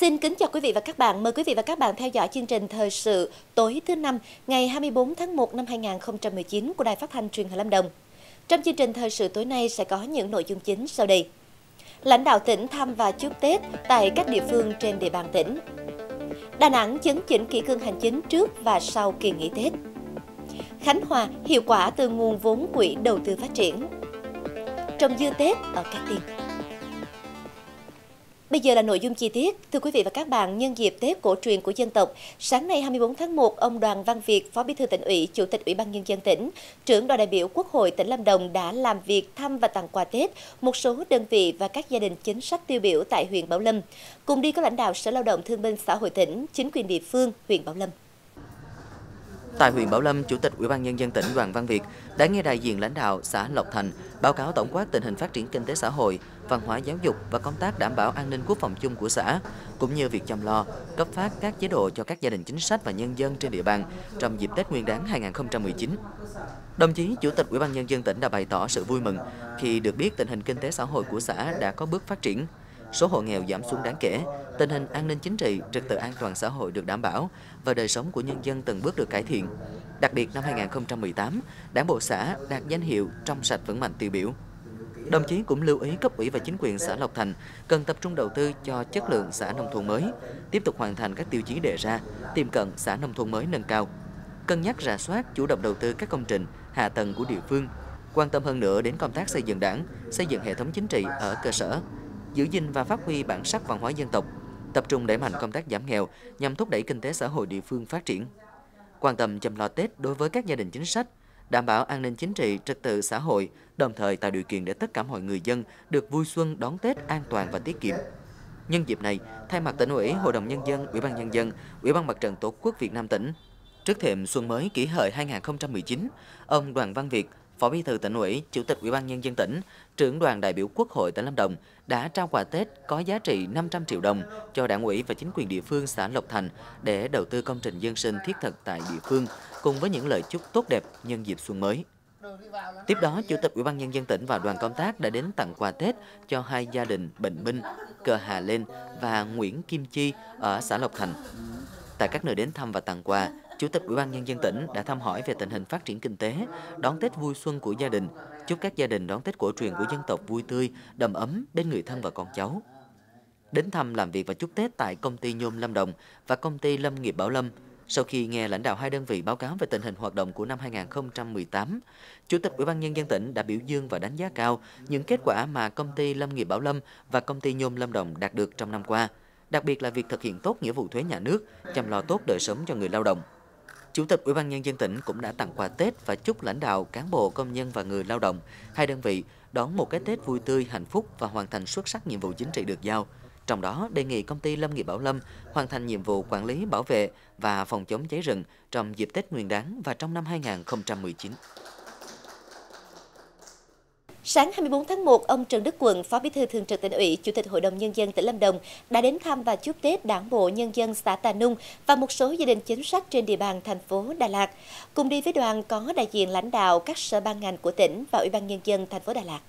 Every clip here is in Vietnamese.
Xin kính chào quý vị và các bạn. Mời quý vị và các bạn theo dõi chương trình Thời sự tối thứ Năm ngày 24 tháng 1 năm 2019 của Đài Phát Thanh Truyền Hình Lâm Đồng. Trong chương trình Thời sự tối nay sẽ có những nội dung chính sau đây. Lãnh đạo tỉnh thăm và chúc Tết tại các địa phương trên địa bàn tỉnh. Đà Nẵng chấn chỉnh kỷ cương hành chính trước và sau kỳ nghỉ Tết. Khánh Hòa hiệu quả từ nguồn vốn quỹ đầu tư phát triển. Trồng dưa Tết ở Cát Tiên. Bây giờ là nội dung chi tiết. Thưa quý vị và các bạn, nhân dịp Tết cổ truyền của dân tộc, sáng nay 24 tháng 1, ông Đoàn Văn Việt, Phó Bí thư Tỉnh ủy, Chủ tịch Ủy ban Nhân dân tỉnh, trưởng đoàn đại biểu Quốc hội tỉnh Lâm Đồng đã làm việc thăm và tặng quà Tết một số đơn vị và các gia đình chính sách tiêu biểu tại huyện Bảo Lâm. Cùng đi có lãnh đạo Sở Lao động Thương binh Xã hội tỉnh, chính quyền địa phương huyện Bảo Lâm. Tại huyện Bảo Lâm, Chủ tịch Ủy ban Nhân dân tỉnh Đoàn Văn Việt đã nghe đại diện lãnh đạo xã Lộc Thành báo cáo tổng quát tình hình phát triển kinh tế xã hội, văn hóa giáo dục và công tác đảm bảo an ninh quốc phòng chung của xã, cũng như việc chăm lo, cấp phát các chế độ cho các gia đình chính sách và nhân dân trên địa bàn trong dịp Tết Nguyên đán 2019. Đồng chí Chủ tịch Ủy ban Nhân dân tỉnh đã bày tỏ sự vui mừng khi được biết tình hình kinh tế xã hội của xã đã có bước phát triển. Số hộ nghèo giảm xuống đáng kể, tình hình an ninh chính trị, trật tự an toàn xã hội được đảm bảo và đời sống của nhân dân từng bước được cải thiện. Đặc biệt năm 2018, Đảng bộ xã đạt danh hiệu trong sạch vững mạnh tiêu biểu. Đồng chí cũng lưu ý cấp ủy và chính quyền xã Lộc Thành cần tập trung đầu tư cho chất lượng xã nông thôn mới, tiếp tục hoàn thành các tiêu chí đề ra, tiềm cận xã nông thôn mới nâng cao, cân nhắc rà soát chủ động đầu tư các công trình, hạ tầng của địa phương, quan tâm hơn nữa đến công tác xây dựng đảng, xây dựng hệ thống chính trị ở cơ sở, giữ gìn và phát huy bản sắc văn hóa dân tộc, tập trung đẩy mạnh công tác giảm nghèo nhằm thúc đẩy kinh tế xã hội địa phương phát triển, quan tâm chăm lo Tết đối với các gia đình chính sách, đảm bảo an ninh chính trị, trật tự xã hội, đồng thời tạo điều kiện để tất cả mọi người dân được vui xuân đón Tết an toàn và tiết kiệm. Nhân dịp này, thay mặt Tỉnh ủy, Hội đồng Nhân dân, Ủy ban Nhân dân, Ủy ban Mặt trận Tổ quốc Việt Nam tỉnh, trước thềm xuân mới Kỷ Hợi 2019, ông Đoàn Văn Việt, Phó Bí thư Tỉnh ủy, Chủ tịch Ủy ban Nhân dân tỉnh, trưởng đoàn đại biểu Quốc hội tỉnh Lâm Đồng đã trao quà Tết có giá trị 500 triệu đồng cho Đảng ủy và chính quyền địa phương xã Lộc Thành để đầu tư công trình dân sinh thiết thực tại địa phương, cùng với những lời chúc tốt đẹp nhân dịp xuân mới. Tiếp đó, Chủ tịch Ủy ban Nhân dân tỉnh và đoàn công tác đã đến tặng quà Tết cho hai gia đình Bình Minh, Cờ Hà Lên và Nguyễn Kim Chi ở xã Lộc Thành. Tại các nơi đến thăm và tặng quà, Chủ tịch Ủy ban Nhân dân tỉnh đã thăm hỏi về tình hình phát triển kinh tế, đón Tết vui xuân của gia đình, chúc các gia đình đón Tết cổ truyền của dân tộc vui tươi, đầm ấm bên người thân và con cháu. Đến thăm, làm việc và chúc Tết tại công ty nhôm Lâm Đồng và công ty lâm nghiệp Bảo Lâm, sau khi nghe lãnh đạo hai đơn vị báo cáo về tình hình hoạt động của năm 2018, Chủ tịch Ủy ban Nhân dân tỉnh đã biểu dương và đánh giá cao những kết quả mà công ty lâm nghiệp Bảo Lâm và công ty nhôm Lâm Đồng đạt được trong năm qua, đặc biệt là việc thực hiện tốt nghĩa vụ thuế nhà nước, chăm lo tốt đời sống cho người lao động. Chủ tịch Ủy ban Nhân dân tỉnh cũng đã tặng quà Tết và chúc lãnh đạo, cán bộ, công nhân và người lao động hai đơn vị đón một cái Tết vui tươi, hạnh phúc và hoàn thành xuất sắc nhiệm vụ chính trị được giao. Trong đó, đề nghị công ty lâm nghiệp Bảo Lâm hoàn thành nhiệm vụ quản lý, bảo vệ và phòng chống cháy rừng trong dịp Tết Nguyên đán và trong năm 2019. Sáng 24 tháng 1, ông Trần Đức Quận, Phó Bí thư Thường trực Tỉnh ủy, Chủ tịch Hội đồng Nhân dân tỉnh Lâm Đồng đã đến thăm và chúc Tết Đảng bộ nhân dân xã Tà Nung và một số gia đình chính sách trên địa bàn thành phố Đà Lạt. Cùng đi với đoàn có đại diện lãnh đạo các sở ban ngành của tỉnh và Ủy ban Nhân dân thành phố Đà Lạt.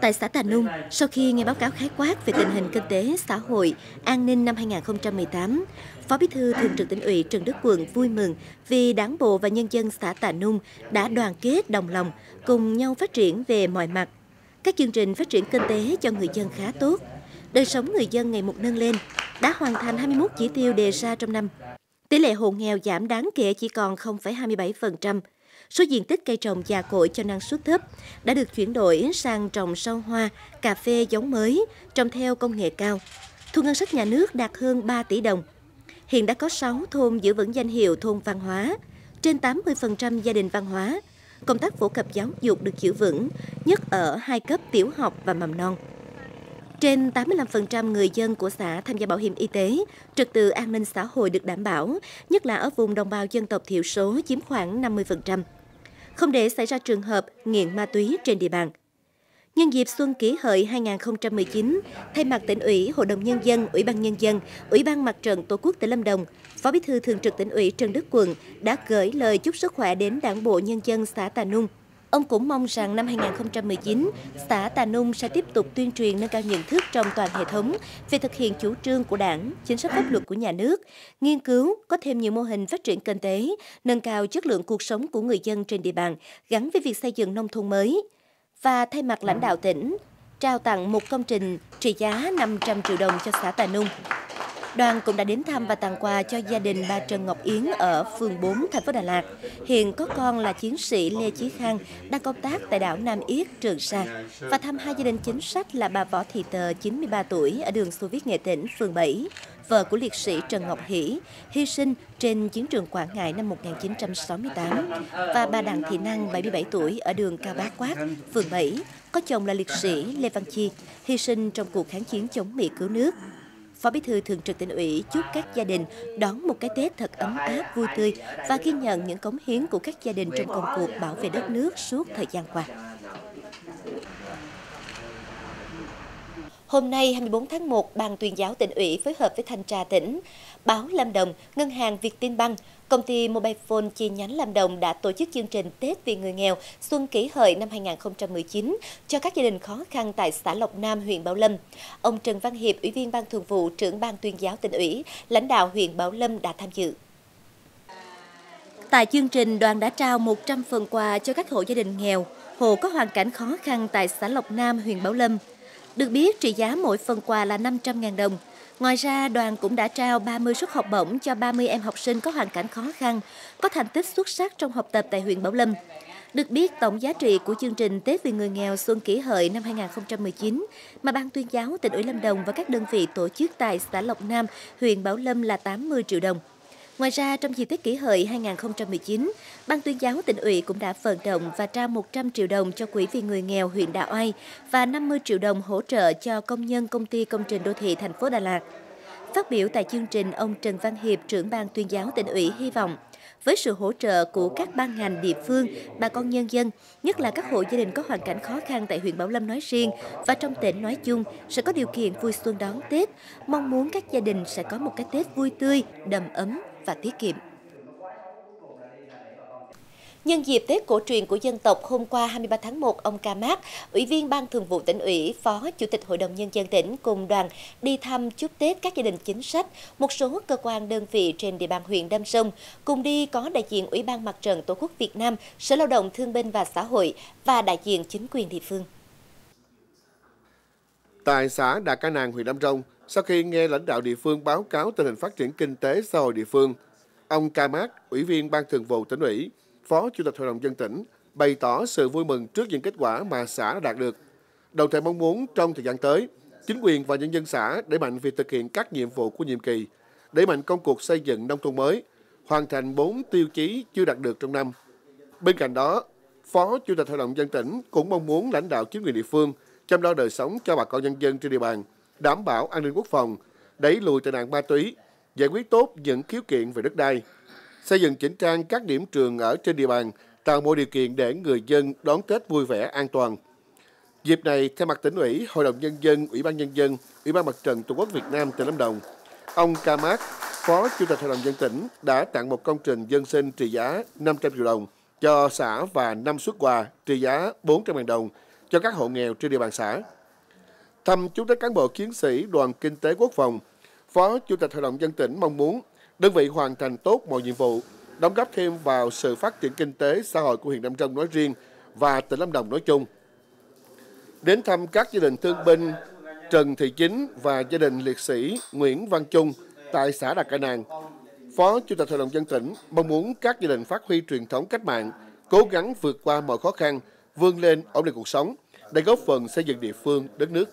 Tại xã Tà Nung, sau khi nghe báo cáo khái quát về tình hình kinh tế, xã hội, an ninh năm 2018, Phó Bí thư Thường trực Tỉnh ủy Trần Đức Quận vui mừng vì Đảng bộ và nhân dân xã Tà Nung đã đoàn kết đồng lòng, cùng nhau phát triển về mọi mặt. Các chương trình phát triển kinh tế cho người dân khá tốt, đời sống người dân ngày một nâng lên, đã hoàn thành 21 chỉ tiêu đề ra trong năm. Tỷ lệ hộ nghèo giảm đáng kể chỉ còn 0,27%. Số diện tích cây trồng già cỗi cho năng suất thấp đã được chuyển đổi sang trồng rau hoa, cà phê giống mới, trồng theo công nghệ cao. Thu ngân sách nhà nước đạt hơn 3 tỷ đồng. Hiện đã có 6 thôn giữ vững danh hiệu thôn văn hóa, trên 80% gia đình văn hóa. Công tác phổ cập giáo dục được giữ vững, nhất ở hai cấp tiểu học và mầm non. Trên 85% người dân của xã tham gia bảo hiểm y tế, trật tự an ninh xã hội được đảm bảo, nhất là ở vùng đồng bào dân tộc thiểu số chiếm khoảng 50%. Không để xảy ra trường hợp nghiện ma túy trên địa bàn. Nhân dịp xuân Kỷ Hợi 2019, thay mặt Tỉnh ủy, Hội đồng Nhân dân, Ủy ban Nhân dân, Ủy ban Mặt trận Tổ quốc tỉnh Lâm Đồng, Phó Bí thư Thường trực Tỉnh ủy Trần Đức Quận đã gửi lời chúc sức khỏe đến Đảng bộ nhân dân xã Tà Nung. Ông cũng mong rằng năm 2019, xã Tà Nung sẽ tiếp tục tuyên truyền nâng cao nhận thức trong toàn hệ thống về thực hiện chủ trương của Đảng, chính sách pháp luật của nhà nước, nghiên cứu có thêm nhiều mô hình phát triển kinh tế, nâng cao chất lượng cuộc sống của người dân trên địa bàn gắn với việc xây dựng nông thôn mới. Và thay mặt lãnh đạo tỉnh, trao tặng một công trình trị giá 500 triệu đồng cho xã Tà Nung. Đoàn cũng đã đến thăm và tặng quà cho gia đình bà Trần Ngọc Yến ở phường 4, thành phố Đà Lạt. Hiện có con là chiến sĩ Lê Chí Khang đang công tác tại đảo Nam Yết, Trường Sa, và thăm hai gia đình chính sách là bà Võ Thị Tờ 93 tuổi ở đường Xô Viết Nghệ Tĩnh, phường 7, vợ của liệt sĩ Trần Ngọc Hỷ hy sinh trên chiến trường Quảng Ngãi năm 1968, và bà Đặng Thị Năng 77 tuổi ở đường Cao Bá Quát, phường 7, có chồng là liệt sĩ Lê Văn Chi hy sinh trong cuộc kháng chiến chống Mỹ cứu nước. Phó Bí thư Thường trực Tỉnh ủy chúc các gia đình đón một cái Tết thật ấm áp, vui tươi và ghi nhận những cống hiến của các gia đình trong công cuộc bảo vệ đất nước suốt thời gian qua. Hôm nay 24 tháng 1, Ban Tuyên giáo Tỉnh ủy phối hợp với Thanh tra tỉnh, báo Lâm Đồng, Ngân hàng Vietinbank, Công ty Mobile Phone chi nhánh Lâm Đồng đã tổ chức chương trình Tết vì người nghèo Xuân Kỷ Hợi năm 2019 cho các gia đình khó khăn tại xã Lộc Nam, huyện Bảo Lâm. Ông Trần Văn Hiệp, Ủy viên Ban Thường vụ, Trưởng Ban Tuyên giáo Tỉnh ủy, lãnh đạo huyện Bảo Lâm đã tham dự. Tại chương trình, đoàn đã trao 100 phần quà cho các hộ gia đình nghèo, hộ có hoàn cảnh khó khăn tại xã Lộc Nam, huyện Bảo Lâm. Được biết, trị giá mỗi phần quà là 500.000 đồng. Ngoài ra, đoàn cũng đã trao 30 suất học bổng cho 30 em học sinh có hoàn cảnh khó khăn, có thành tích xuất sắc trong học tập tại huyện Bảo Lâm. Được biết, tổng giá trị của chương trình Tết vì người nghèo Xuân Kỷ Hợi năm 2019 mà Ban Tuyên giáo Tỉnh ủy Lâm Đồng và các đơn vị tổ chức tại xã Lộc Nam, huyện Bảo Lâm là 80 triệu đồng. Ngoài ra, trong dịp Tết Kỷ Hợi 2019, Ban Tuyên giáo Tỉnh ủy cũng đã vận động và trao 100 triệu đồng cho Quỹ vì người nghèo huyện Đạ Oai và 50 triệu đồng hỗ trợ cho công nhân Công ty Công trình Đô thị thành phố Đà Lạt. Phát biểu tại chương trình, ông Trần Văn Hiệp, Trưởng Ban Tuyên giáo Tỉnh ủy hy vọng, với sự hỗ trợ của các ban ngành địa phương, bà con nhân dân, nhất là các hộ gia đình có hoàn cảnh khó khăn tại huyện Bảo Lâm nói riêng và trong tỉnh nói chung sẽ có điều kiện vui xuân đón Tết, mong muốn các gia đình sẽ có một cái Tết vui tươi, đầm ấm và tiết kiệm. Nhân dịp Tết cổ truyền của dân tộc, hôm qua 23 tháng 1, ông Ca Mát, Ủy viên Ban Thường vụ Tỉnh ủy, Phó Chủ tịch Hội đồng Nhân dân tỉnh cùng đoàn đi thăm chúc Tết các gia đình chính sách, một số cơ quan đơn vị trên địa bàn huyện Đam Rông. Cùng đi có đại diện Ủy ban Mặt trận Tổ quốc Việt Nam, Sở Lao động Thương binh và Xã hội và đại diện chính quyền địa phương. Tại xã Đà Ca Nàng, huyện Đam Rông, sau khi nghe lãnh đạo địa phương báo cáo tình hình phát triển kinh tế xã hội địa phương, ông Ca Mát, Ủy viên Ban Thường vụ Tỉnh ủy, Phó Chủ tịch Hội đồng dân tỉnh bày tỏ sự vui mừng trước những kết quả mà xã đã đạt được. Đồng thời mong muốn trong thời gian tới, chính quyền và nhân dân xã đẩy mạnh việc thực hiện các nhiệm vụ của nhiệm kỳ, đẩy mạnh công cuộc xây dựng nông thôn mới, hoàn thành 4 tiêu chí chưa đạt được trong năm. Bên cạnh đó, Phó Chủ tịch Hội đồng dân tỉnh cũng mong muốn lãnh đạo chính quyền địa phương chăm lo đời sống cho bà con nhân dân trên địa bàn, đảm bảo an ninh quốc phòng, đẩy lùi tệ nạn ma túy, giải quyết tốt những khiếu kiện về đất đai, xây dựng chỉnh trang các điểm trường ở trên địa bàn, tạo mọi điều kiện để người dân đón Tết vui vẻ, an toàn. Dịp này, thay mặt Tỉnh ủy, Hội đồng Nhân dân, Ủy ban Nhân dân, Ủy ban Mặt trận Tổ quốc Việt Nam tỉnh Lâm Đồng, ông Ca Mát, Phó Chủ tịch Hội đồng dân tỉnh đã tặng một công trình dân sinh trị giá 500 triệu đồng cho xã và 5 suất quà trị giá 400.000 đồng cho các hộ nghèo trên địa bàn xã. Thăm chúc Tết cán bộ chiến sĩ Đoàn Kinh tế Quốc phòng, Phó Chủ tịch Hội đồng dân tỉnh mong muốn đơn vị hoàn thành tốt mọi nhiệm vụ, đóng góp thêm vào sự phát triển kinh tế, xã hội của huyện Đam Rông nói riêng và tỉnh Lâm Đồng nói chung. Đến thăm các gia đình thương binh Trần Thị Chính và gia đình liệt sĩ Nguyễn Văn Trung tại xã Đà Ca Nàng, Phó Chủ tịch Hội đồng dân tỉnh mong muốn các gia đình phát huy truyền thống cách mạng, cố gắng vượt qua mọi khó khăn, vươn lên ổn định cuộc sống để góp phần xây dựng địa phương, đất nước.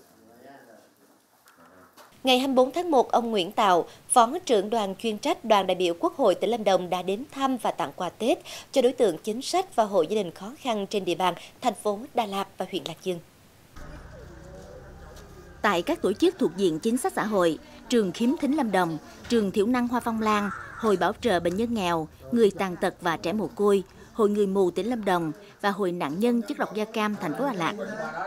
Ngày 24 tháng 1, ông Nguyễn Tào, Phó trưởng đoàn chuyên trách Đoàn đại biểu Quốc hội tỉnh Lâm Đồng đã đến thăm và tặng quà Tết cho đối tượng chính sách và hộ gia đình khó khăn trên địa bàn thành phố Đà Lạt và huyện Lạc Dương. Tại các tổ chức thuộc diện chính sách xã hội, trường Khiếm Thính Lâm Đồng, trường Thiểu năng Hoa Phong Lan, Hội Bảo trợ Bệnh nhân nghèo, người tàn tật và trẻ mồ côi, Hội Người mù tỉnh Lâm Đồng và Hội nạn nhân chất độc da cam thành phố Đà Lạt.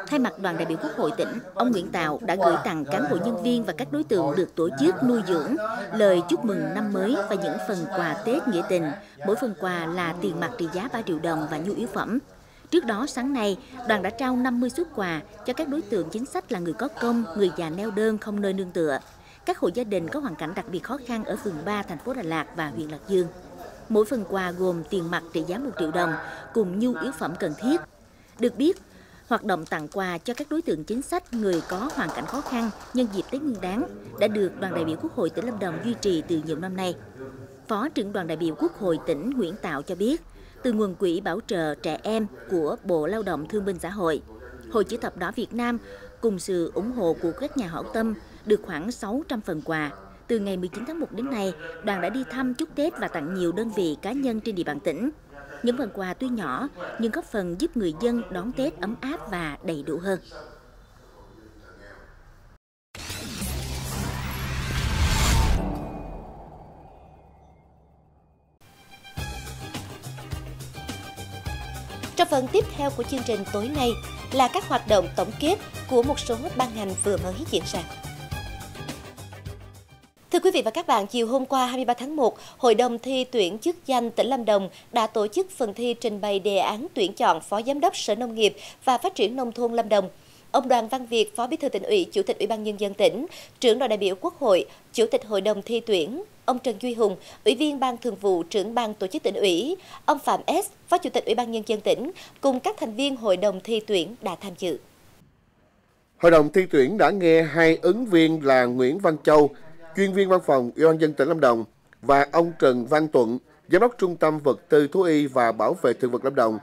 Thay mặt Đoàn đại biểu Quốc hội tỉnh, ông Nguyễn Tào đã gửi tặng cán bộ nhân viên và các đối tượng được tổ chức nuôi dưỡng lời chúc mừng năm mới và những phần quà Tết nghĩa tình. Mỗi phần quà là tiền mặt trị giá 3 triệu đồng và nhu yếu phẩm. Trước đó sáng nay, đoàn đã trao 50 suất quà cho các đối tượng chính sách là người có công, người già neo đơn không nơi nương tựa, các hộ gia đình có hoàn cảnh đặc biệt khó khăn ở phường 3 thành phố Đà Lạt và huyện Lạc Dương. Mỗi phần quà gồm tiền mặt trị giá 1 triệu đồng cùng nhu yếu phẩm cần thiết. Được biết, hoạt động tặng quà cho các đối tượng chính sách người có hoàn cảnh khó khăn nhân dịp Tết Nguyên Đán đã được Đoàn đại biểu Quốc hội tỉnh Lâm Đồng duy trì từ nhiều năm nay. Phó trưởng Đoàn đại biểu Quốc hội tỉnh Nguyễn Tào cho biết, từ nguồn quỹ bảo trợ trẻ em của Bộ Lao động Thương binh Xã hội, Hội Chữ thập đỏ Việt Nam cùng sự ủng hộ của các nhà hảo tâm được khoảng 600 phần quà. Từ ngày 19 tháng 1 đến nay, đoàn đã đi thăm chúc Tết và tặng nhiều đơn vị cá nhân trên địa bàn tỉnh. Những phần quà tuy nhỏ nhưng góp phần giúp người dân đón Tết ấm áp và đầy đủ hơn. Trong phần tiếp theo của chương trình tối nay là các hoạt động tổng kết của một số ban ngành vừa mới diễn ra. Thưa quý vị và các bạn, chiều hôm qua 23 tháng 1, Hội đồng thi tuyển chức danh tỉnh Lâm Đồng đã tổ chức phần thi trình bày đề án tuyển chọn Phó Giám đốc Sở Nông nghiệp và Phát triển Nông thôn Lâm Đồng. Ông Đoàn Văn Việt, Phó Bí thư Tỉnh ủy, Chủ tịch Ủy ban Nhân dân tỉnh, trưởng Đoàn đại biểu Quốc hội, Chủ tịch Hội đồng thi tuyển, ông Trần Duy Hùng, Ủy viên Ban Thường vụ, trưởng Ban Tổ chức Tỉnh ủy, ông Phạm S, Phó Chủ tịch Ủy ban Nhân dân tỉnh cùng các thành viên Hội đồng thi tuyển đã tham dự. Hội đồng thi tuyển đã nghe hai ứng viên là Nguyễn Văn Châu, chuyên viên văn phòng Ủy ban nhân dân tỉnh Lâm Đồng, và ông Trần Văn Tuận, giám đốc Trung tâm Vật tư Thú y và Bảo vệ thực vật Lâm Đồng,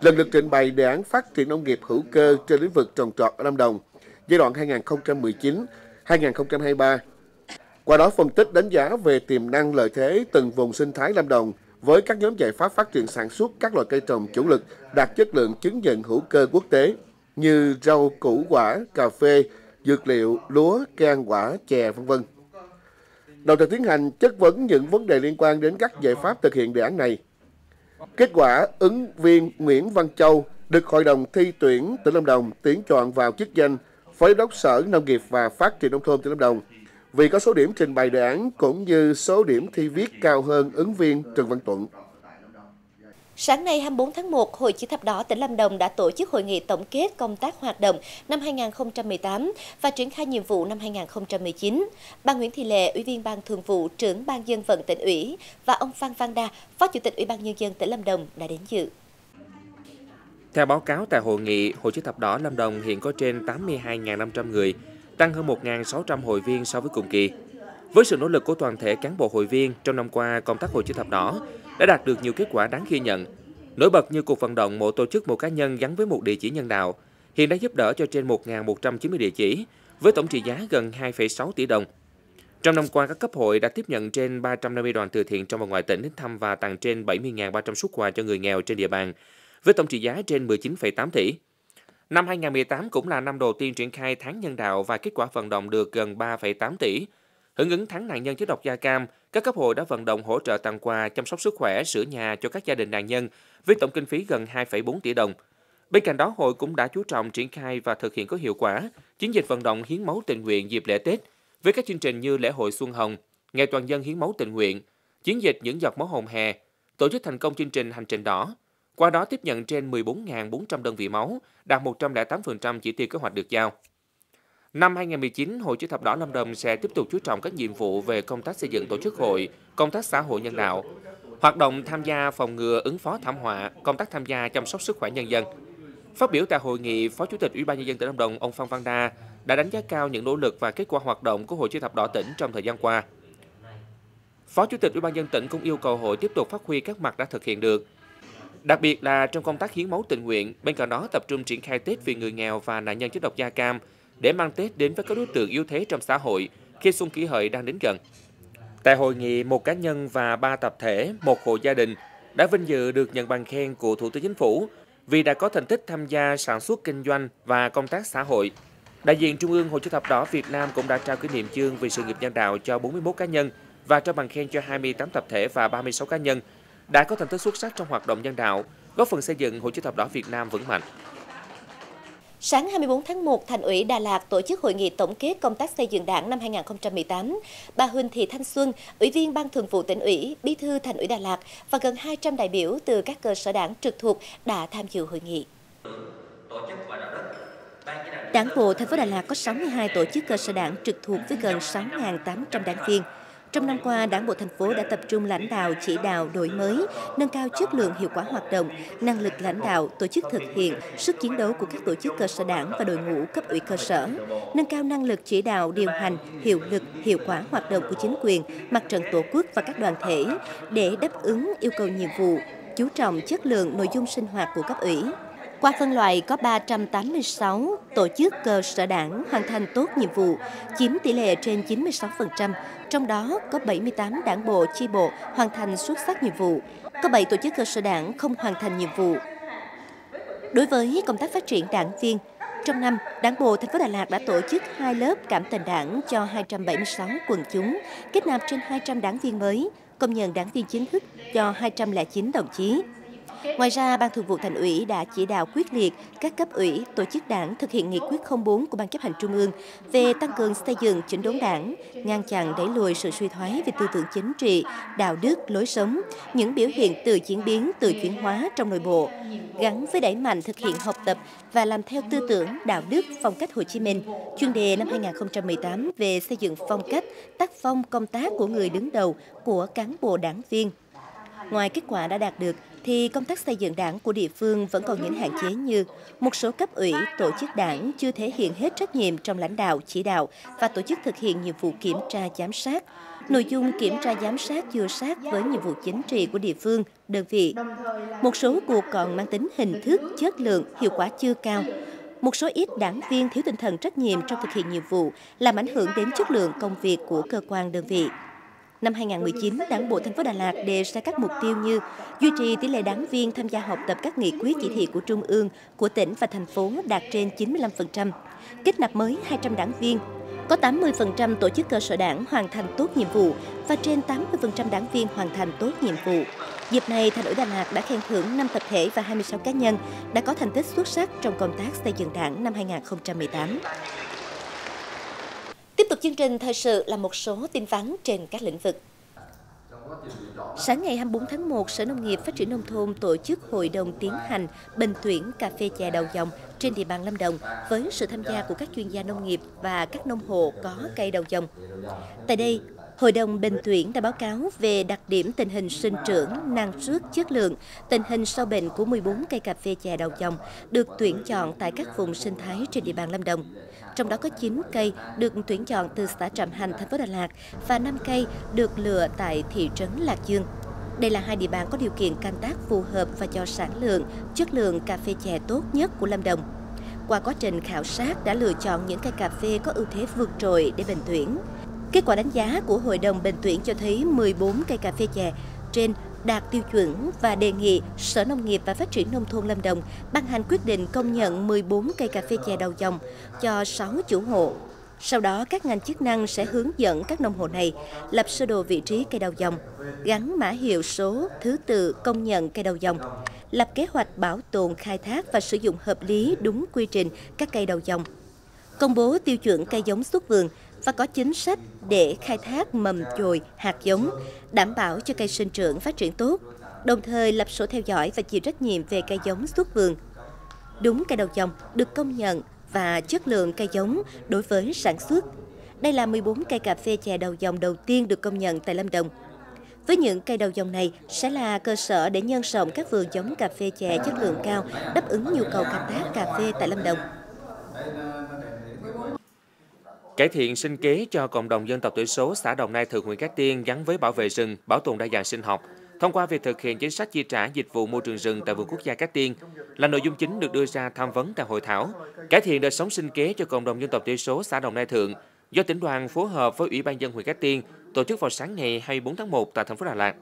lần lượt trình bày đề án phát triển nông nghiệp hữu cơ trên lĩnh vực trồng trọt ở Lâm Đồng giai đoạn 2019-2023. Qua đó phân tích đánh giá về tiềm năng lợi thế từng vùng sinh thái Lâm Đồng với các nhóm giải pháp phát triển sản xuất các loại cây trồng chủ lực đạt chất lượng chứng nhận hữu cơ quốc tế như rau, củ quả, cà phê, dược liệu, lúa, cam quả, chè, v.v. Đồng thời tiến hành chất vấn những vấn đề liên quan đến các giải pháp thực hiện đề án này. Kết quả, ứng viên Nguyễn Văn Châu được Hội đồng thi tuyển tỉnh Lâm Đồng tuyển chọn vào chức danh Phó Giám đốc Sở Nông nghiệp và Phát triển Nông thôn tỉnh Lâm Đồng vì có số điểm trình bày đề án cũng như số điểm thi viết cao hơn ứng viên Trần Văn Tuận. Sáng nay 24 tháng 1, Hội Chữ thập đỏ tỉnh Lâm Đồng đã tổ chức hội nghị tổng kết công tác hoạt động năm 2018 và triển khai nhiệm vụ năm 2019. Bà Nguyễn Thị Lệ, Ủy viên Ban Thường vụ, trưởng Ban Dân vận Tỉnh ủy và ông Phan Văn Đa, Phó Chủ tịch Ủy ban Nhân dân tỉnh Lâm Đồng đã đến dự. Theo báo cáo tại hội nghị, Hội Chữ thập đỏ Lâm Đồng hiện có trên 82.500 người, tăng hơn 1.600 hội viên so với cùng kỳ. Với sự nỗ lực của toàn thể cán bộ hội viên, trong năm qua, công tác Hội Chữ thập đỏ đã đạt được nhiều kết quả đáng ghi nhận. Nổi bật như cuộc vận động mỗi tổ chức, mỗi cá nhân gắn với một địa chỉ nhân đạo, hiện đã giúp đỡ cho trên 1.190 địa chỉ, với tổng trị giá gần 2,6 tỷ đồng. Trong năm qua, các cấp hội đã tiếp nhận trên 350 đoàn từ thiện trong và ngoài tỉnh đến thăm và tặng trên 70.300 suất quà cho người nghèo trên địa bàn, với tổng trị giá trên 19,8 tỷ. Năm 2018 cũng là năm đầu tiên triển khai tháng nhân đạo và kết quả vận động được gần 3,8 tỷ. Hưởng ứng tháng nạn nhân chất độc da cam, các cấp hội đã vận động hỗ trợ tặng quà, chăm sóc sức khỏe, sửa nhà cho các gia đình nạn nhân với tổng kinh phí gần 2,4 tỷ đồng. Bên cạnh đó, hội cũng đã chú trọng triển khai và thực hiện có hiệu quả chiến dịch vận động hiến máu tình nguyện dịp lễ Tết với các chương trình như lễ hội Xuân Hồng, Ngày Toàn dân hiến máu tình nguyện, chiến dịch những giọt máu hồng hè, tổ chức thành công chương trình Hành trình đỏ. Qua đó tiếp nhận trên 14.400 đơn vị máu, đạt 108% chỉ tiêu kế hoạch được giao. Năm 2019, Hội Chữ thập đỏ Lâm Đồng sẽ tiếp tục chú trọng các nhiệm vụ về công tác xây dựng tổ chức hội, công tác xã hội nhân đạo, hoạt động tham gia phòng ngừa ứng phó thảm họa, công tác tham gia chăm sóc sức khỏe nhân dân. Phát biểu tại hội nghị, Phó Chủ tịch Ủy ban Nhân dân tỉnh Lâm Đồng, ông Phan Văn Đa đã đánh giá cao những nỗ lực và kết quả hoạt động của Hội Chữ thập đỏ tỉnh trong thời gian qua. Phó Chủ tịch Ủy ban Nhân dân tỉnh cũng yêu cầu hội tiếp tục phát huy các mặt đã thực hiện được, đặc biệt là trong công tác hiến máu tình nguyện. Bên cạnh đó, tập trung triển khai Tết vì người nghèo và nạn nhân chất độc da cam để mang Tết đến với các đối tượng yếu thế trong xã hội khi Xuân Kỷ Hợi đang đến gần. Tại hội nghị, một cá nhân và 3 tập thể, một hộ gia đình đã vinh dự được nhận bằng khen của Thủ tướng Chính phủ vì đã có thành tích tham gia sản xuất kinh doanh và công tác xã hội. Đại diện Trung ương Hội Chữ thập đỏ Việt Nam cũng đã trao kỷ niệm chương vì sự nghiệp nhân đạo cho 41 cá nhân và trao bằng khen cho 28 tập thể và 36 cá nhân đã có thành tích xuất sắc trong hoạt động nhân đạo, góp phần xây dựng Hội Chữ thập đỏ Việt Nam vững mạnh. Sáng 24 tháng 1, Thành ủy Đà Lạt tổ chức hội nghị tổng kết công tác xây dựng Đảng năm 2018. Bà Huỳnh Thị Thanh Xuân, Ủy viên Ban Thường vụ Tỉnh ủy, Bí thư Thành ủy Đà Lạt và gần 200 đại biểu từ các cơ sở Đảng trực thuộc đã tham dự hội nghị. Đảng bộ thành phố Đà Lạt có 62 tổ chức cơ sở Đảng trực thuộc với gần 6.800 đảng viên. Trong năm qua, Đảng bộ thành phố đã tập trung lãnh đạo, chỉ đạo, đổi mới, nâng cao chất lượng, hiệu quả hoạt động, năng lực lãnh đạo, tổ chức thực hiện, sức chiến đấu của các tổ chức cơ sở Đảng và đội ngũ cấp ủy cơ sở, nâng cao năng lực chỉ đạo, điều hành, hiệu lực, hiệu quả hoạt động của chính quyền, mặt trận tổ quốc và các đoàn thể để đáp ứng yêu cầu nhiệm vụ, chú trọng chất lượng nội dung sinh hoạt của cấp ủy. Qua phân loại có 386 tổ chức cơ sở Đảng hoàn thành tốt nhiệm vụ, chiếm tỷ lệ trên 96%, trong đó có 78 đảng bộ chi bộ hoàn thành xuất sắc nhiệm vụ, có 7 tổ chức cơ sở Đảng không hoàn thành nhiệm vụ. Đối với công tác phát triển đảng viên, trong năm, Đảng bộ thành phố Đà Lạt đã tổ chức 2 lớp cảm tình đảng cho 276 quần chúng, kết nạp trên 200 đảng viên mới, công nhận đảng viên chính thức cho 209 đồng chí. Ngoài ra, Ban Thường vụ Thành ủy đã chỉ đạo quyết liệt các cấp ủy, tổ chức Đảng thực hiện nghị quyết 04 của Ban Chấp hành Trung ương về tăng cường xây dựng chỉnh đốn Đảng, ngăn chặn đẩy lùi sự suy thoái về tư tưởng chính trị, đạo đức, lối sống, những biểu hiện tự diễn biến, tự chuyển hóa trong nội bộ, gắn với đẩy mạnh thực hiện học tập và làm theo tư tưởng, đạo đức, phong cách Hồ Chí Minh, chuyên đề năm 2018 về xây dựng phong cách, tác phong công tác của người đứng đầu của cán bộ đảng viên. Ngoài kết quả đã đạt được, thì công tác xây dựng Đảng của địa phương vẫn còn những hạn chế như một số cấp ủy, tổ chức Đảng chưa thể hiện hết trách nhiệm trong lãnh đạo, chỉ đạo và tổ chức thực hiện nhiệm vụ kiểm tra, giám sát. Nội dung kiểm tra, giám sát chưa sát với nhiệm vụ chính trị của địa phương, đơn vị. Một số cuộc còn mang tính hình thức, chất lượng, hiệu quả chưa cao. Một số ít đảng viên thiếu tinh thần trách nhiệm trong thực hiện nhiệm vụ làm ảnh hưởng đến chất lượng công việc của cơ quan, đơn vị. Năm 2019, Đảng bộ thành phố Đà Lạt đề ra các mục tiêu như duy trì tỷ lệ đảng viên tham gia học tập các nghị quyết chỉ thị của Trung ương, của tỉnh và thành phố đạt trên 95%, kết nạp mới 200 đảng viên, có 80% tổ chức cơ sở Đảng hoàn thành tốt nhiệm vụ và trên 80% đảng viên hoàn thành tốt nhiệm vụ. Dịp này, Thành ủy Đà Lạt đã khen thưởng 5 tập thể và 26 cá nhân đã có thành tích xuất sắc trong công tác xây dựng Đảng năm 2018. Tiếp tục chương trình thời sự là một số tin vắn trên các lĩnh vực. Sáng ngày 24 tháng 1, Sở Nông nghiệp Phát triển Nông thôn tổ chức hội đồng tiến hành bình tuyển cà phê chè đầu dòng trên địa bàn Lâm Đồng với sự tham gia của các chuyên gia nông nghiệp và các nông hộ có cây đầu dòng. Tại đây, Hội đồng bình tuyển đã báo cáo về đặc điểm tình hình sinh trưởng, năng suất, chất lượng, tình hình sâu bệnh của 14 cây cà phê chè đầu dòng được tuyển chọn tại các vùng sinh thái trên địa bàn Lâm Đồng. Trong đó có 9 cây được tuyển chọn từ xã Trạm Hành, thành phố Đà Lạt và 5 cây được lựa tại thị trấn Lạc Dương. Đây là hai địa bàn có điều kiện canh tác phù hợp và cho sản lượng, chất lượng cà phê chè tốt nhất của Lâm Đồng. Qua quá trình khảo sát đã lựa chọn những cây cà phê có ưu thế vượt trội để bình tuyển. Kết quả đánh giá của Hội đồng bình tuyển cho thấy 14 cây cà phê chè trên đạt tiêu chuẩn và đề nghị Sở Nông nghiệp và Phát triển Nông thôn Lâm Đồng ban hành quyết định công nhận 14 cây cà phê chè đầu dòng cho 6 chủ hộ. Sau đó, các ngành chức năng sẽ hướng dẫn các nông hộ này lập sơ đồ vị trí cây đầu dòng, gắn mã hiệu số, thứ tự công nhận cây đầu dòng, lập kế hoạch bảo tồn, khai thác và sử dụng hợp lý đúng quy trình các cây đầu dòng, công bố tiêu chuẩn cây giống xuất vườn, và có chính sách để khai thác mầm chồi, hạt giống, đảm bảo cho cây sinh trưởng phát triển tốt, đồng thời lập sổ theo dõi và chịu trách nhiệm về cây giống xuất vườn. Đúng cây đầu dòng được công nhận và chất lượng cây giống đối với sản xuất. Đây là 14 cây cà phê chè đầu dòng đầu tiên được công nhận tại Lâm Đồng. Với những cây đầu dòng này sẽ là cơ sở để nhân rộng các vườn giống cà phê chè chất lượng cao đáp ứng nhu cầu canh tác cà phê tại Lâm Đồng. Cải thiện sinh kế cho cộng đồng dân tộc thiểu số xã Đồng Nai Thượng, huyện Cát Tiên gắn với bảo vệ rừng, bảo tồn đa dạng sinh học thông qua việc thực hiện chính sách chi trả dịch vụ môi trường rừng tại vườn quốc gia Cát Tiên là nội dung chính được đưa ra tham vấn tại hội thảo cải thiện đời sống sinh kế cho cộng đồng dân tộc thiểu số xã Đồng Nai Thượng do tỉnh đoàn phối hợp với Ủy ban nhân dân huyện Cát Tiên tổ chức vào sáng ngày 24 tháng 1 tại thành phố Đà Lạt.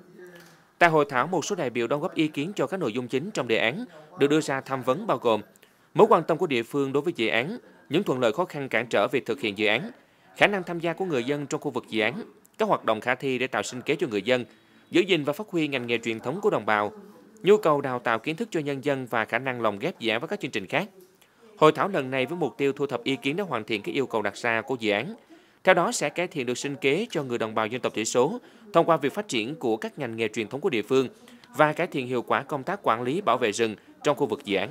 Tại hội thảo, một số đại biểu đóng góp ý kiến cho các nội dung chính trong đề án được đưa ra tham vấn bao gồm mối quan tâm của địa phương đối với dự án, những thuận lợi khó khăn cản trở việc thực hiện dự án, khả năng tham gia của người dân trong khu vực dự án, các hoạt động khả thi để tạo sinh kế cho người dân, giữ gìn và phát huy ngành nghề truyền thống của đồng bào, nhu cầu đào tạo kiến thức cho nhân dân và khả năng lồng ghép dự án với các chương trình khác. Hội thảo lần này với mục tiêu thu thập ý kiến để hoàn thiện các yêu cầu đặt ra của dự án. Theo đó sẽ cải thiện được sinh kế cho người đồng bào dân tộc thiểu số thông qua việc phát triển của các ngành nghề truyền thống của địa phương và cải thiện hiệu quả công tác quản lý bảo vệ rừng trong khu vực dự án.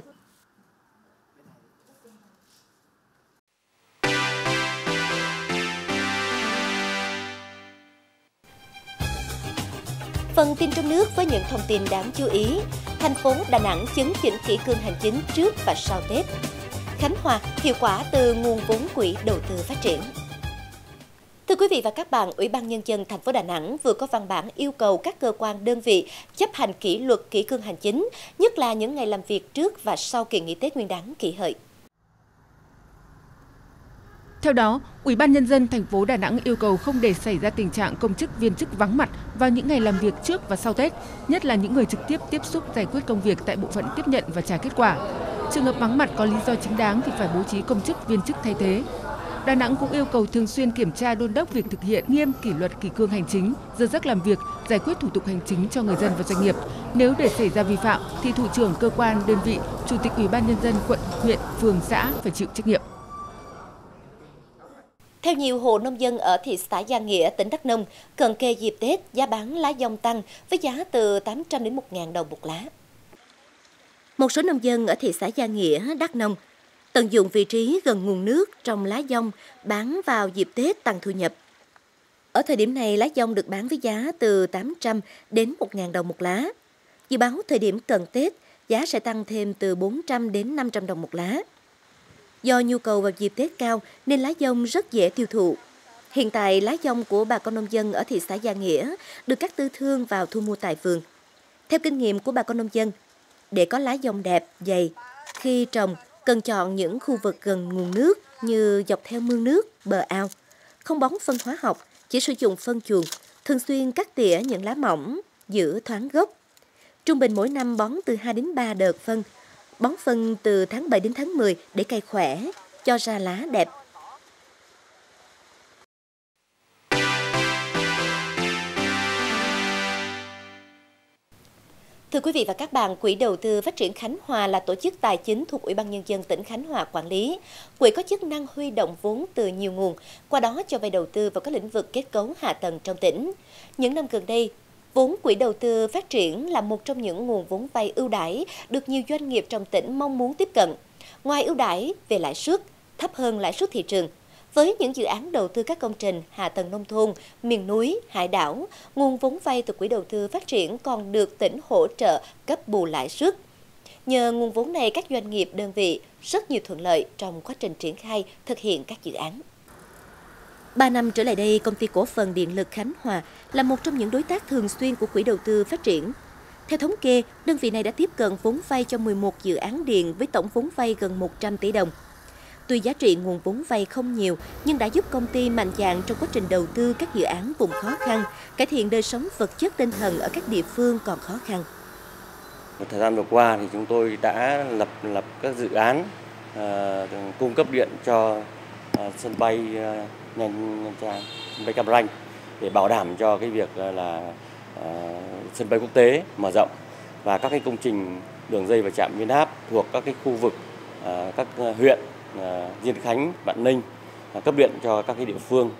Phần tin trong nước với những thông tin đáng chú ý. Thành phố Đà Nẵng chấn chỉnh kỷ cương hành chính trước và sau Tết. Khánh Hòa hiệu quả từ nguồn vốn quỹ đầu tư phát triển. Thưa quý vị và các bạn, Ủy ban Nhân dân thành phố Đà Nẵng vừa có văn bản yêu cầu các cơ quan đơn vị chấp hành kỷ luật kỷ cương hành chính, nhất là những ngày làm việc trước và sau kỳ nghỉ Tết Nguyên đán Kỷ Hợi. Theo đó, Ủy ban Nhân dân thành phố Đà Nẵng yêu cầu không để xảy ra tình trạng công chức viên chức vắng mặt vào những ngày làm việc trước và sau Tết, nhất là những người trực tiếp tiếp xúc giải quyết công việc tại bộ phận tiếp nhận và trả kết quả. Trường hợp vắng mặt có lý do chính đáng thì phải bố trí công chức viên chức thay thế. Đà Nẵng cũng yêu cầu thường xuyên kiểm tra đôn đốc việc thực hiện nghiêm kỷ luật kỷ cương hành chính, giờ giấc làm việc, giải quyết thủ tục hành chính cho người dân và doanh nghiệp. Nếu để xảy ra vi phạm thì thủ trưởng cơ quan đơn vị, chủ tịch Ủy ban Nhân dân quận, huyện, phường, xã phải chịu trách nhiệm. Theo nhiều hộ nông dân ở thị xã Gia Nghĩa, tỉnh Đắk Nông, cận kề dịp Tết, giá bán lá dong tăng với giá từ 800 đến 1.000 đồng một lá. Một số nông dân ở thị xã Gia Nghĩa, Đắk Nông tận dụng vị trí gần nguồn nước trồng lá dong bán vào dịp Tết tăng thu nhập. Ở thời điểm này, lá dong được bán với giá từ 800 đến 1.000 đồng một lá. Dự báo thời điểm cận Tết, giá sẽ tăng thêm từ 400 đến 500 đồng một lá. Do nhu cầu vào dịp Tết cao nên lá dong rất dễ tiêu thụ. Hiện tại, lá dong của bà con nông dân ở thị xã Gia Nghĩa được các tư thương vào thu mua tại vườn. Theo kinh nghiệm của bà con nông dân, để có lá dong đẹp, dày, khi trồng cần chọn những khu vực gần nguồn nước như dọc theo mương nước, bờ ao, không bón phân hóa học, chỉ sử dụng phân chuồng, thường xuyên cắt tỉa những lá mỏng, giữ thoáng gốc. Trung bình mỗi năm bón từ 2 đến 3 đợt phân, bón phân từ tháng 7 đến tháng 10 để cây khỏe, cho ra lá đẹp. Thưa quý vị và các bạn, Quỹ Đầu tư Phát triển Khánh Hòa là tổ chức tài chính thuộc Ủy ban Nhân dân tỉnh Khánh Hòa quản lý. Quỹ có chức năng huy động vốn từ nhiều nguồn, qua đó cho vay đầu tư vào các lĩnh vực kết cấu hạ tầng trong tỉnh. Những năm gần đây, vốn Quỹ Đầu tư Phát triển là một trong những nguồn vốn vay ưu đãi được nhiều doanh nghiệp trong tỉnh mong muốn tiếp cận. Ngoài ưu đãi về lãi suất, thấp hơn lãi suất thị trường, với những dự án đầu tư các công trình, hạ tầng nông thôn, miền núi, hải đảo, nguồn vốn vay từ Quỹ Đầu tư Phát triển còn được tỉnh hỗ trợ cấp bù lãi suất. Nhờ nguồn vốn này, các doanh nghiệp, đơn vị rất nhiều thuận lợi trong quá trình triển khai thực hiện các dự án. 3 năm trở lại đây, Công ty Cổ phần Điện lực Khánh Hòa là một trong những đối tác thường xuyên của Quỹ Đầu tư Phát triển. Theo thống kê, đơn vị này đã tiếp cận vốn vay cho 11 dự án điện với tổng vốn vay gần 100 tỷ đồng. Tuy giá trị nguồn vốn vay không nhiều, nhưng đã giúp công ty mạnh dạn trong quá trình đầu tư các dự án vùng khó khăn, cải thiện đời sống vật chất tinh thần ở các địa phương còn khó khăn. Thời gian vừa qua thì chúng tôi đã lập các dự án cung cấp điện cho sân bay Nha Trang, sân bay Cam Ranh để bảo đảm cho cái việc là sân bay quốc tế mở rộng và các cái công trình đường dây và trạm biến áp thuộc các cái khu vực các huyện Diên Khánh, Vạn Ninh cấp điện cho các cái địa phương,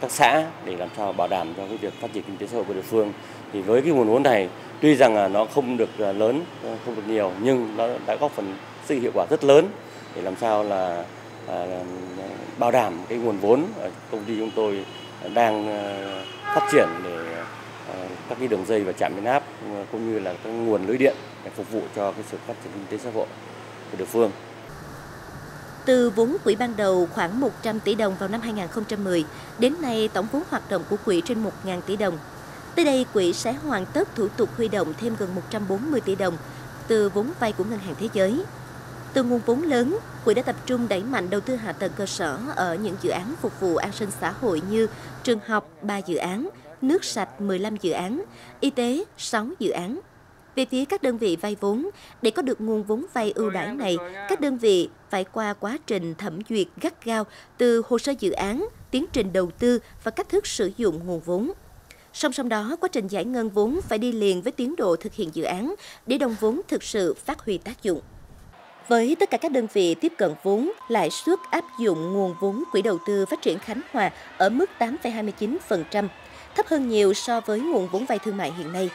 các xã để làm sao bảo đảm cho cái việc phát triển kinh tế xã hội của địa phương. Thì với cái nguồn vốn này, tuy rằng là nó không được lớn, không được nhiều, nhưng nó đã góp phần sự hiệu quả rất lớn để làm sao là bảo đảm cái nguồn vốn công ty chúng tôi đang phát triển để các cái đường dây và trạm biến áp cũng như là các nguồn lưới điện để phục vụ cho cái sự phát triển kinh tế xã hội của địa phương. Từ vốn quỹ ban đầu khoảng 100 tỷ đồng vào năm 2010, đến nay tổng vốn hoạt động của quỹ trên 1.000 tỷ đồng. Tới đây, quỹ sẽ hoàn tất thủ tục huy động thêm gần 140 tỷ đồng từ vốn vay của Ngân hàng Thế giới. Từ nguồn vốn lớn, quỹ đã tập trung đẩy mạnh đầu tư hạ tầng cơ sở ở những dự án phục vụ an sinh xã hội như trường học 3 dự án, nước sạch 15 dự án, y tế 6 dự án. Về phía các đơn vị vay vốn, để có được nguồn vốn vay ưu đãi này, các đơn vị phải qua quá trình thẩm duyệt gắt gao từ hồ sơ dự án, tiến trình đầu tư và cách thức sử dụng nguồn vốn. Song song đó, quá trình giải ngân vốn phải đi liền với tiến độ thực hiện dự án để đồng vốn thực sự phát huy tác dụng. Với tất cả các đơn vị tiếp cận vốn, lãi suất áp dụng nguồn vốn Quỹ đầu tư phát triển Khánh Hòa ở mức 8,29%, thấp hơn nhiều so với nguồn vốn vay thương mại hiện nay.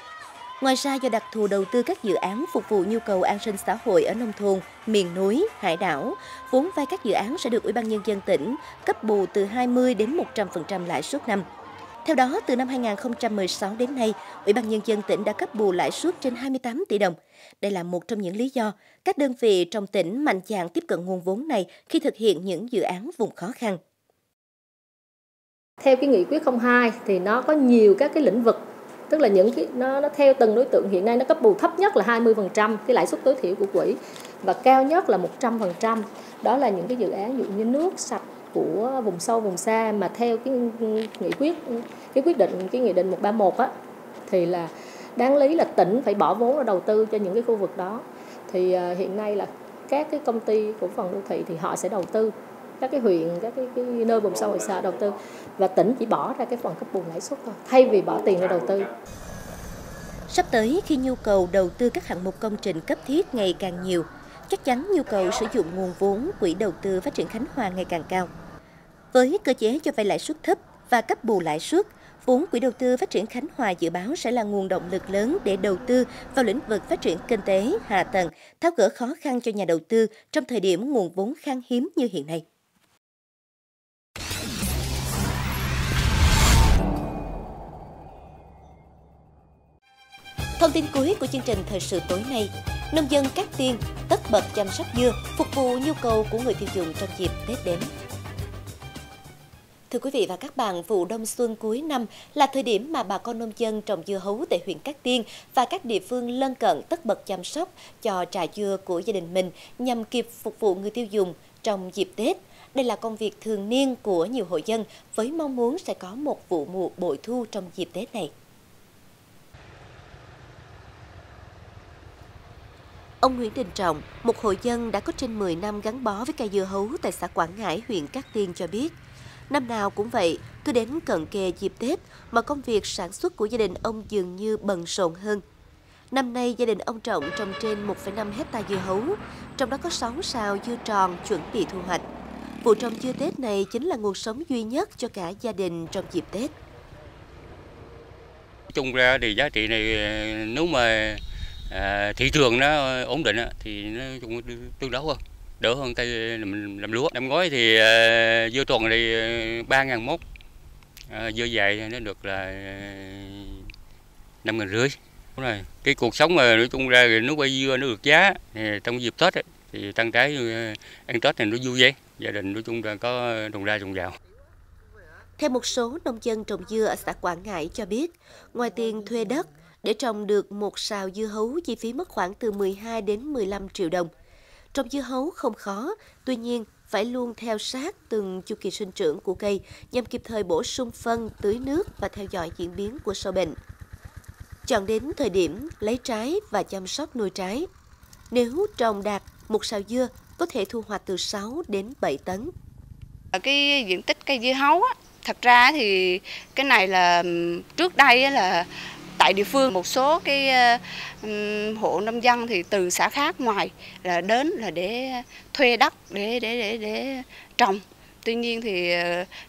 Ngoài ra, do đặc thù đầu tư các dự án phục vụ nhu cầu an sinh xã hội ở nông thôn, miền núi, hải đảo, vốn vay các dự án sẽ được Ủy ban Nhân dân tỉnh cấp bù từ 20 đến 100% lãi suất năm. Theo đó, từ năm 2016 đến nay, Ủy ban Nhân dân tỉnh đã cấp bù lãi suất trên 28 tỷ đồng. Đây là một trong những lý do các đơn vị trong tỉnh mạnh dạn tiếp cận nguồn vốn này khi thực hiện những dự án vùng khó khăn. Theo cái nghị quyết 02 thì nó có nhiều các cái lĩnh vực, tức là những cái nó theo từng đối tượng. Hiện nay nó cấp bù thấp nhất là 20% cái lãi suất tối thiểu của quỹ và cao nhất là 100%. Đó là những cái dự án ví dụ như nước sạch của vùng sâu vùng xa mà theo cái nghị định 131 á, thì là đáng lý là tỉnh phải bỏ vốn ra đầu tư cho những cái khu vực đó. Thì hiện nay là các cái công ty cổ phần đô thị thì họ sẽ đầu tư các cái huyện, các cái nơi vùng sâu vùng xa đầu tư, và tỉnh chỉ bỏ ra cái phần cấp bù lãi suất thôi thay vì bỏ tiền ra đầu tư. Sắp tới khi nhu cầu đầu tư các hạng mục công trình cấp thiết ngày càng nhiều, chắc chắn nhu cầu sử dụng nguồn vốn Quỹ đầu tư phát triển Khánh Hòa ngày càng cao. Với cơ chế cho vay lãi suất thấp và cấp bù lãi suất, vốn Quỹ đầu tư phát triển Khánh Hòa dự báo sẽ là nguồn động lực lớn để đầu tư vào lĩnh vực phát triển kinh tế, hạ tầng, tháo gỡ khó khăn cho nhà đầu tư trong thời điểm nguồn vốn khan hiếm như hiện nay. Thông tin cuối của chương trình thời sự tối nay, nông dân Cát Tiên tất bật chăm sóc dưa, phục vụ nhu cầu của người tiêu dùng trong dịp Tết đến. Thưa quý vị và các bạn, vụ đông xuân cuối năm là thời điểm mà bà con nông dân trồng dưa hấu tại huyện Cát Tiên và các địa phương lân cận tất bật chăm sóc cho trà dưa của gia đình mình nhằm kịp phục vụ người tiêu dùng trong dịp Tết. Đây là công việc thường niên của nhiều hộ dân với mong muốn sẽ có một vụ mùa bội thu trong dịp Tết này. Ông Nguyễn Đình Trọng, một hộ dân đã có trên 10 năm gắn bó với cây dưa hấu tại xã Quảng Ngãi, huyện Cát Tiên cho biết, năm nào cũng vậy, cứ đến cận kề dịp Tết mà công việc sản xuất của gia đình ông dường như bận rộn hơn. Năm nay, gia đình ông Trọng trồng trên 1,5 hectare dưa hấu, trong đó có 6 sào dưa tròn chuẩn bị thu hoạch. Vụ trồng dưa Tết này chính là nguồn sống duy nhất cho cả gia đình trong dịp Tết. Chung ra thì giá trị này nếu mà thị trường nó ổn định thì nó tương đối hơn, đỡ hơn cây mình làm lúa. Năm ngoái thì dưa tuần thì 3.000 mốt, dưa dài nó được là 5.500. Cái cuộc sống mà nói chung ra nó quay dưa nó được giá thì trong dịp Tết ấy, thì tăng trái ăn Tết này nó vui vậy, gia đình nói chung ra có đồng ra đồng vào. Theo một số nông dân trồng dưa ở xã Quảng Ngãi cho biết, ngoài tiền thuê đất để trồng được một sào dưa hấu, chi phí mất khoảng từ 12 đến 15 triệu đồng. Trồng dưa hấu không khó, tuy nhiên phải luôn theo sát từng chu kỳ sinh trưởng của cây nhằm kịp thời bổ sung phân, tưới nước và theo dõi diễn biến của sâu bệnh. Chọn đến thời điểm lấy trái và chăm sóc nuôi trái. Nếu trồng đạt, một sào dưa có thể thu hoạch từ 6 đến 7 tấn. Ở cái diện tích cây dưa hấu, thật ra thì cái này là trước đây là tại địa phương một số cái hộ nông dân thì từ xã khác ngoài là đến là để thuê đất để trồng. Tuy nhiên thì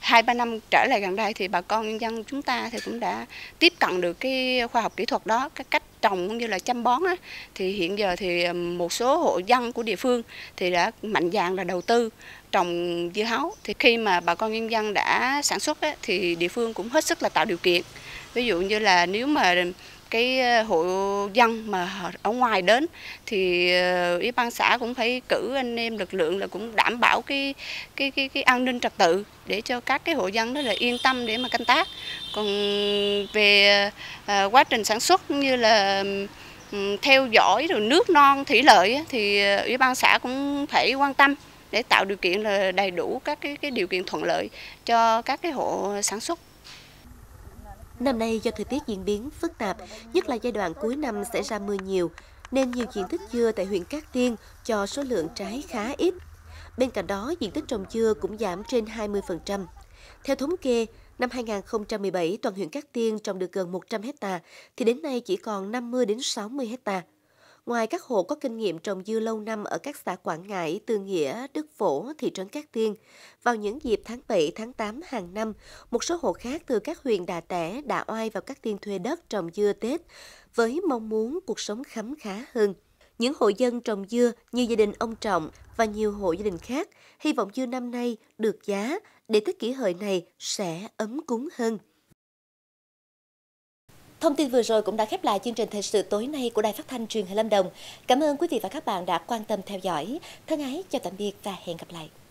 2-3 năm trở lại gần đây thì bà con nhân dân chúng ta thì cũng đã tiếp cận được cái khoa học kỹ thuật đó, các cách trồng cũng như là chăm bón á, thì hiện giờ thì một số hộ dân của địa phương thì đã mạnh dạn là đầu tư trồng dưa hấu. Thì khi mà bà con nhân dân đã sản xuất á, thì địa phương cũng hết sức là tạo điều kiện. Ví dụ như là nếu mà cái hộ dân mà ở ngoài đến thì Ủy ban xã cũng phải cử anh em lực lượng là cũng đảm bảo cái an ninh trật tự để cho các cái hộ dân đó là yên tâm để mà canh tác. Còn về quá trình sản xuất như là theo dõi rồi nước non thủy lợi thì Ủy ban xã cũng phải quan tâm để tạo điều kiện là đầy đủ các cái điều kiện thuận lợi cho các cái hộ sản xuất. Năm nay do thời tiết diễn biến phức tạp, nhất là giai đoạn cuối năm xảy ra mưa nhiều, nên nhiều diện tích dưa tại huyện Cát Tiên cho số lượng trái khá ít. Bên cạnh đó, diện tích trồng dưa cũng giảm trên 20%. Theo thống kê, năm 2017, toàn huyện Cát Tiên trồng được gần 100 hectare, thì đến nay chỉ còn 50 đến 60 hectare. Ngoài các hộ có kinh nghiệm trồng dưa lâu năm ở các xã Quảng Ngãi, Tư Nghĩa, Đức Phổ, thị trấn Cát Tiên, vào những dịp tháng 7, tháng 8 hàng năm, một số hộ khác từ các huyện Đà Tẻ, Đà Oai và Cát Tiên thuê đất trồng dưa Tết với mong muốn cuộc sống khấm khá hơn. Những hộ dân trồng dưa như gia đình ông Trọng và nhiều hộ gia đình khác hy vọng dưa năm nay được giá để Tết Kỷ Hợi này sẽ ấm cúng hơn. Thông tin vừa rồi cũng đã khép lại chương trình thời sự tối nay của Đài Phát thanh Truyền hình Lâm Đồng. Cảm ơn quý vị và các bạn đã quan tâm theo dõi. Thân ái chào tạm biệt và hẹn gặp lại.